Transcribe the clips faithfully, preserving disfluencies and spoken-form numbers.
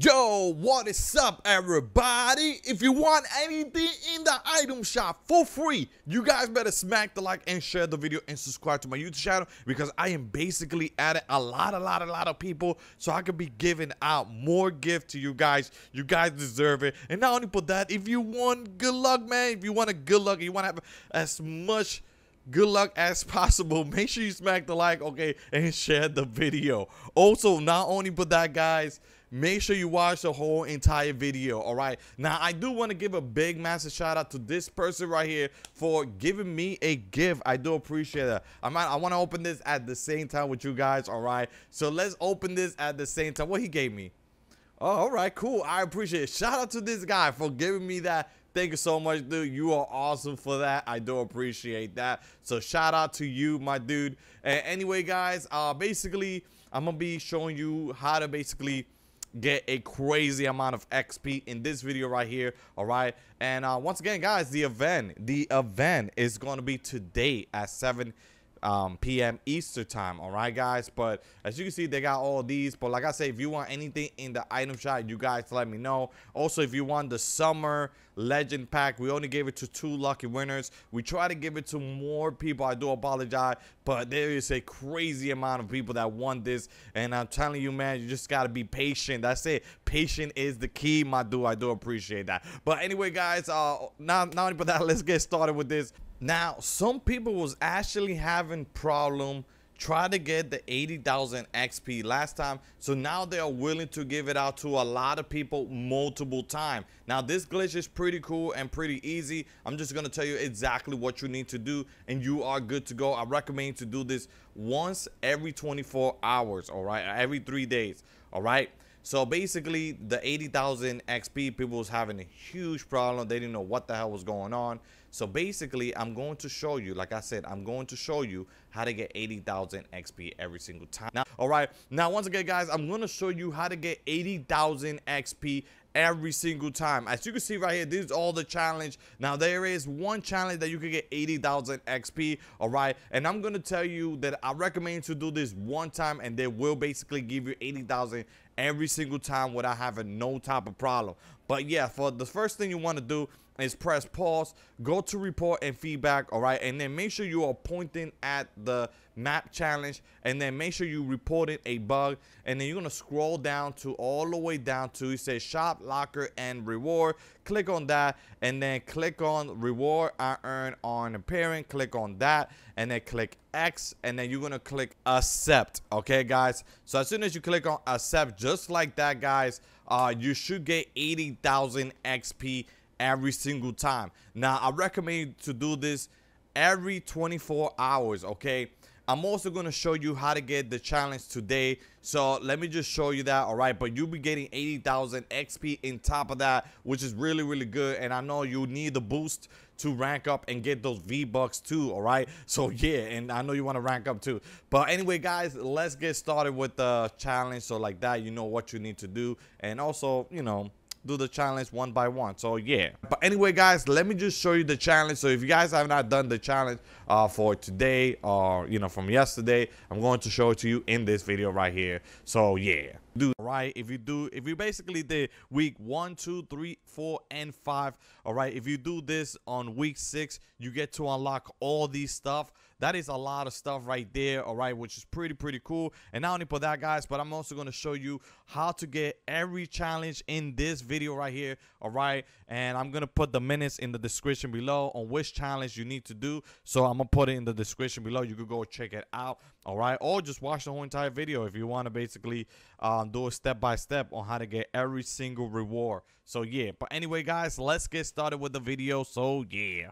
Yo, what is up everybody? If you want anything in the item shop for free, you guys better smack the like and share the video and subscribe to my YouTube channel, because I am basically adding a lot a lot a lot of people, so I could be giving out more gift to you guys. You guys deserve it. And not only for that, if you want good luck, man, if you want a good luck, you want to have as much good luck as possible, make sure you smack the like, okay, and share the video. Also, not only but that, guys, make sure you watch the whole entire video. All right, now I do want to give a big massive shout out to this person right here for giving me a gift. I do appreciate that. I might I want to open this at the same time with you guys. All right, so let's open this at the same time. What he gave me. Oh, all right, cool. I appreciate it. Shout out to this guy for giving me that. Thank you so much, dude. You are awesome for that. I do appreciate that. So shout out to you, my dude. And anyway, guys, uh, basically, I'm gonna be showing you how to basically get a crazy amount of X P in this video right here. All right, and uh, once again, guys, the event, the event is gonna be today at seven. Um, P M Eastern time. All right, guys, but as you can see, they got all these. But like I say, if you want anything in the item shop, you guys let me know. Also, if you want the summer legend pack, we only gave it to two lucky winners. We try to give it to more people. I do apologize, but there is a crazy amount of people that want this, and I'm telling you, man, you just gotta be patient. That's it. Patient is the key, my dude. I do appreciate that. But anyway, guys, uh, now not only but that, let's get started with this. Now, some people was actually having problem trying to get the eighty thousand X P last time, so now they are willing to give it out to a lot of people multiple time. Now, this glitch is pretty cool and pretty easy. I'm just gonna tell you exactly what you need to do, and you are good to go. I recommend to do this once every twenty-four hours, all right, every three days, all right. So basically, the eighty thousand X P, people was having a huge problem. They didn't know what the hell was going on. So basically, I'm going to show you, like I said, I'm going to show you how to get eighty thousand X P every single time. Now, all right, now once again, guys, I'm going to show you how to get eighty thousand X P every single time. As you can see right here, this is all the challenge. Now, there is one challenge that you can get eighty thousand X P, all right? And I'm going to tell you that I recommend to do this one time, and they will basically give you eighty thousand every single time without having no type of problem. But yeah, for the first thing you want to do is press pause, go to report and feedback, all right? And then make sure you are pointing at the map challenge, and then make sure you reported a bug, and then you're gonna scroll down to all the way down to, it says shop, locker, and reward. Click on that, and then click on reward I earn on appearing. Click on that, and then click X, and then you're gonna click accept, okay, guys? So as soon as you click on accept, just like that, guys, uh, you should get eighty thousand X P every single time. Now, I recommend you to do this every twenty-four hours, okay? I'm also going to show you how to get the challenge today, so let me just show you that, all right? But you'll be getting eighty thousand X P in top of that, which is really, really good, and I know you need the boost to rank up and get those V-Bucks too, all right? So, yeah, and I know you want to rank up too. But anyway, guys, let's get started with the challenge, so like that, you know what you need to do, and also, you know, do the challenge one by one. So yeah, but anyway, guys, let me just show you the challenge. So if you guys have not done the challenge uh for today, or you know, from yesterday, I'm going to show it to you in this video right here. So yeah, do right if you do if you basically did week one, two, three, four, and five, all right? If you do this on week six, you get to unlock all these stuff. That is a lot of stuff right there, all right, which is pretty, pretty cool. And not only for that, guys, but I'm also going to show you how to get every challenge in this video right here, all right? And I'm going to put the minutes in the description below on which challenge you need to do. So I'm going to put it in the description below. You could go check it out, all right? Or just watch the whole entire video if you want to basically um, do a step-by-step on how to get every single reward. So, yeah. But anyway, guys, let's get started with the video. So, yeah.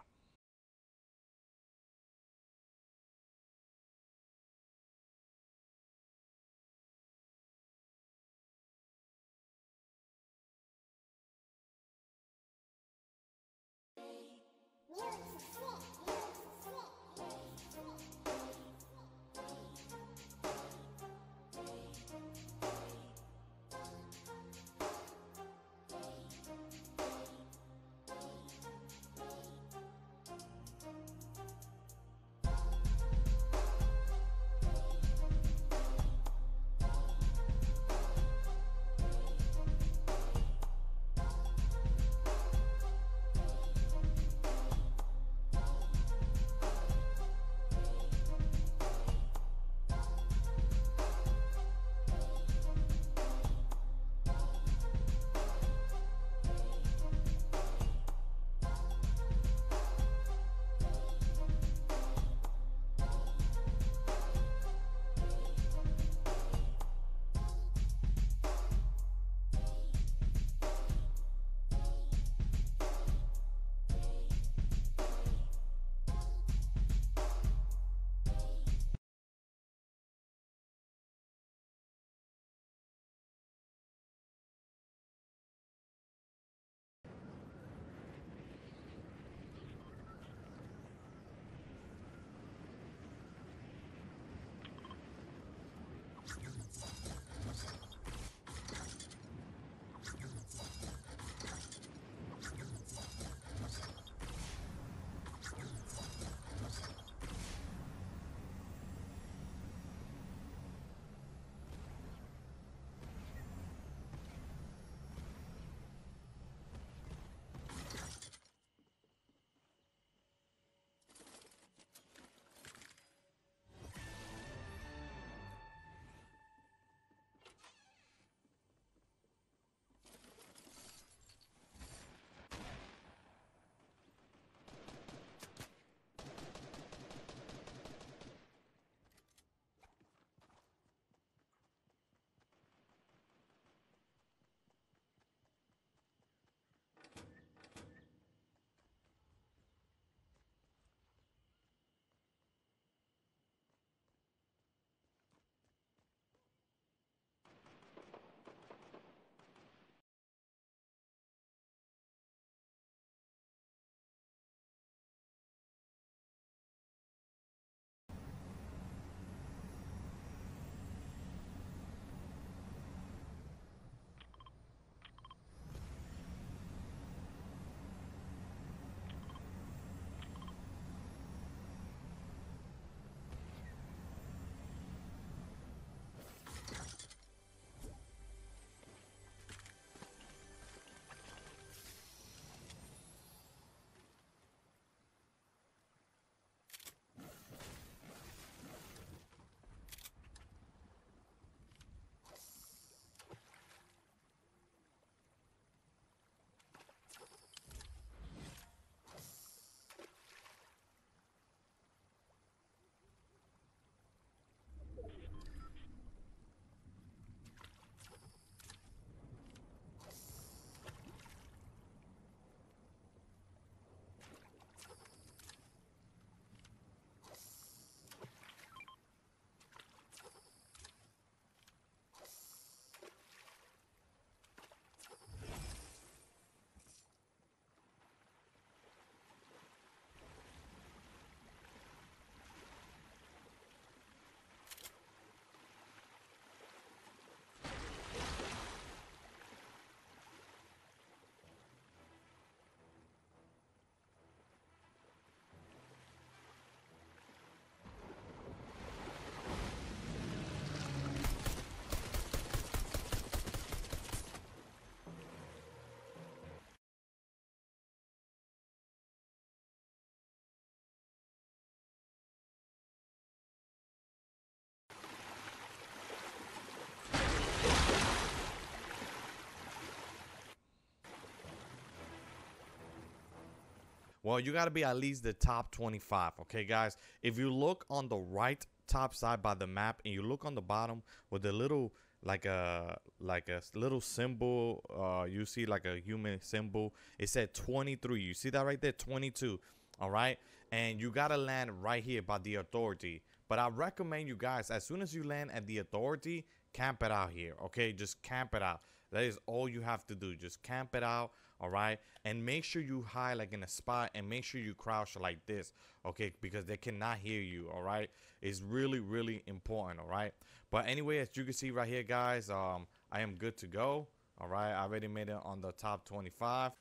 Well, you got to be at least the top twenty-five. Okay, guys, if you look on the right top side by the map and you look on the bottom with the little like a like a little symbol, uh, you see like a human symbol. It said twenty-three. You see that right there, twenty-two. All right. And you got to land right here by the authority. But I recommend you guys, as soon as you land at the authority, camp it out here. Okay, just camp it out. That is all you have to do. Just camp it out. All right. And make sure you hide like in a spot and make sure you crouch like this. Okay, because they cannot hear you. All right. It's really, really important. All right. But anyway, as you can see right here, guys, um, I am good to go. All right. I already made it on the top twenty-five.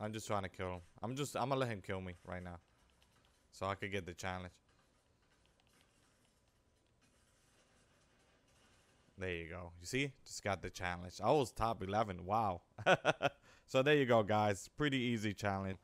I'm just trying to kill him. I'm just, I'm going to let him kill me right now so I could get the challenge. There you go. You see? Just got the challenge. I was top eleven. Wow. So there you go, guys. Pretty easy challenge.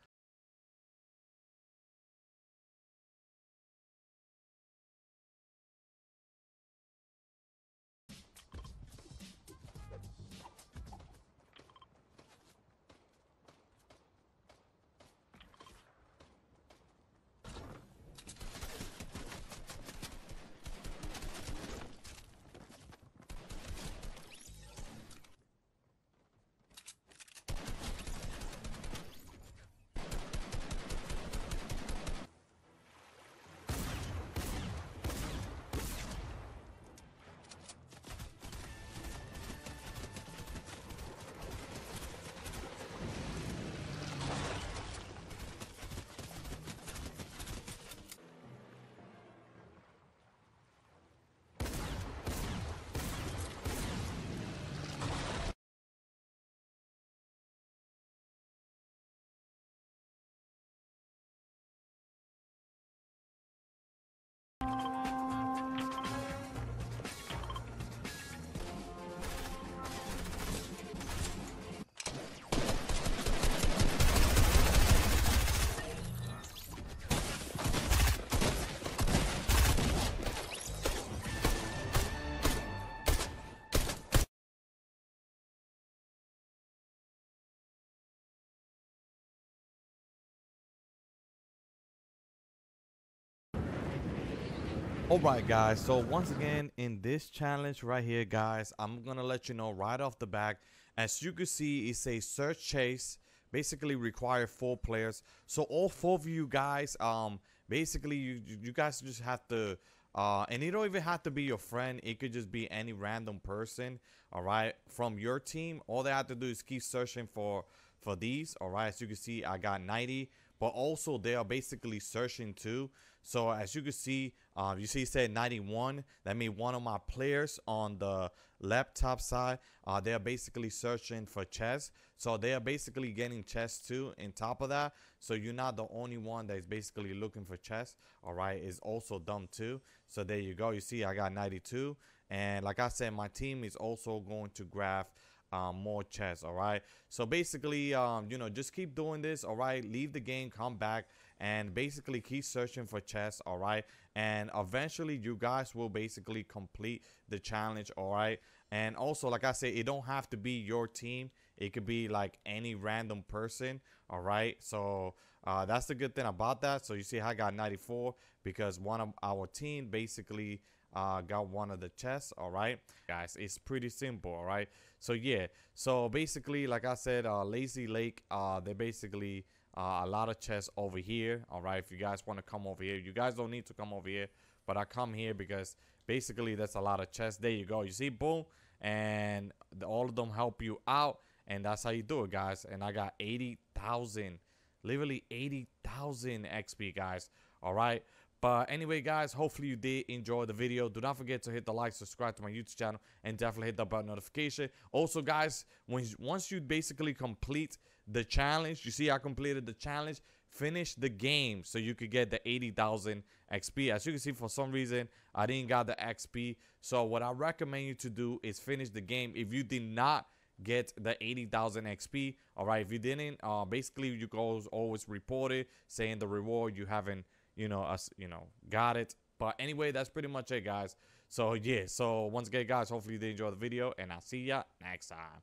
Alright guys, so once again in this challenge right here, guys, I'm gonna let you know right off the back. As you can see, it says search chase, basically require four players. So all four of you guys, um basically you you guys just have to uh and you don't even have to be your friend, it could just be any random person, alright, from your team. All they have to do is keep searching for for these, alright. As you can see, I got ninety. But also, they are basically searching too. So as you can see, uh, you see it said ninety-one. That means one of my players on the left top side, uh, they are basically searching for chests. So they are basically getting chests too on top of that. So you're not the only one that is basically looking for chests. All right, is also dumb too. So there you go. You see, I got ninety-two. And like I said, my team is also going to grab Um, more chests. All right, so basically um, you know, just keep doing this. All right, leave the game, come back, and basically keep searching for chests. All right, and eventually you guys will basically complete the challenge. All right, and also like I say, it don't have to be your team, it could be like any random person. All right, so uh, that's the good thing about that. So you see I got ninety-four because one of our team basically Uh, got one of the chests. All right, guys, it's pretty simple. All right, so yeah, so basically like I said, uh, Lazy Lake, uh, they basically uh, a lot of chests over here. All right, if you guys want to come over here, you guys don't need to come over here, but I come here because basically that's a lot of chests. There you go, you see, boom, and the, all of them help you out, and that's how you do it, guys. And I got eighty thousand, literally eighty thousand X P, guys. All right. But anyway, guys, hopefully you did enjoy the video. Do not forget to hit the like, subscribe to my YouTube channel, and definitely hit the bell notification. Also, guys, when once you basically complete the challenge, you see I completed the challenge, finish the game so you could get the eighty thousand X P. As you can see, for some reason, I didn't got the X P. So what I recommend you to do is finish the game if you did not get the eighty thousand X P. All right, if you didn't, uh, basically you guys always report it saying the reward you haven't, you know, us, you know, got it. But anyway, that's pretty much it, guys. So yeah, so once again, guys, hopefully you did enjoy the video, and I'll see ya next time.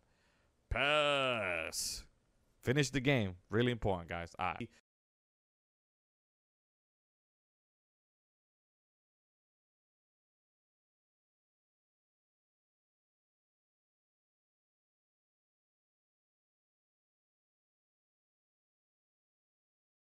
Peace. Finish the game. Really important, guys. All right.